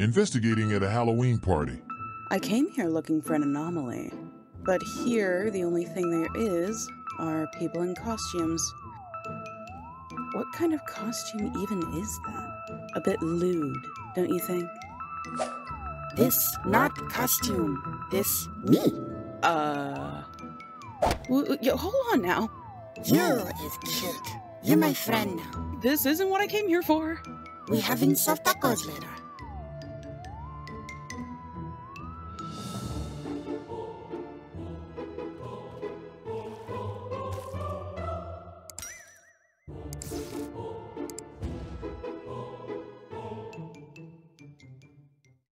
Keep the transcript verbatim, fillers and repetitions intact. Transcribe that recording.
investigating at a Halloween party. I came here looking for an anomaly, but here the only thing there is are people in costumes. What kind of costume even is that? A bit lewd, don't you think? This not costume, this me. Uh... W w yo, hold on now. You is cute. You're my friend now. This isn't what I came here for. We having soft tacos later.